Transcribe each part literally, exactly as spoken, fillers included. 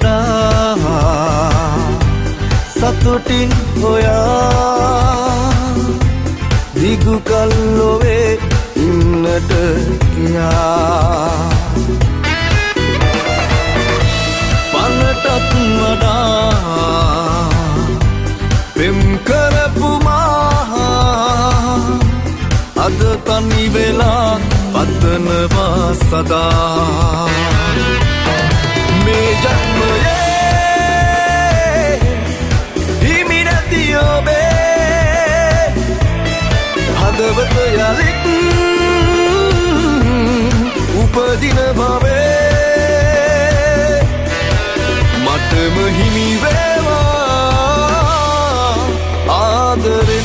da satutin hoya digu kallowe innata kiya panatat wada prem karapu maha ada tani vela patanawa sada me janmaye උපදින භවයේ මටම හිමි වේවා ආදරෙන්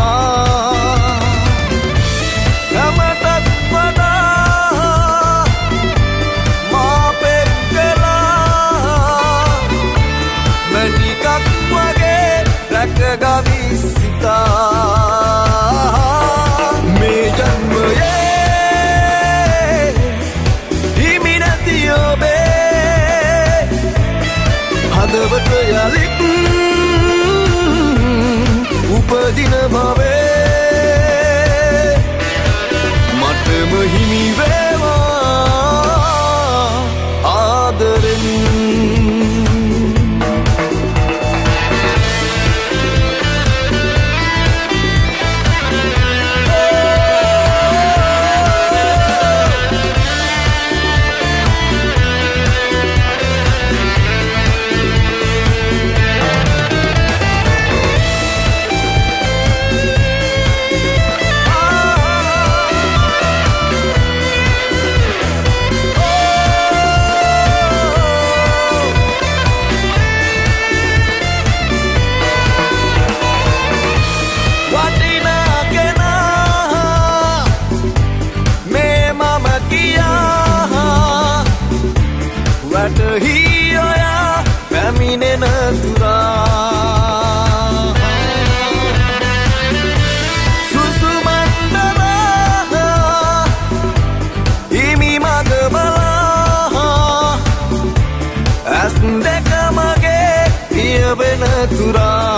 Dura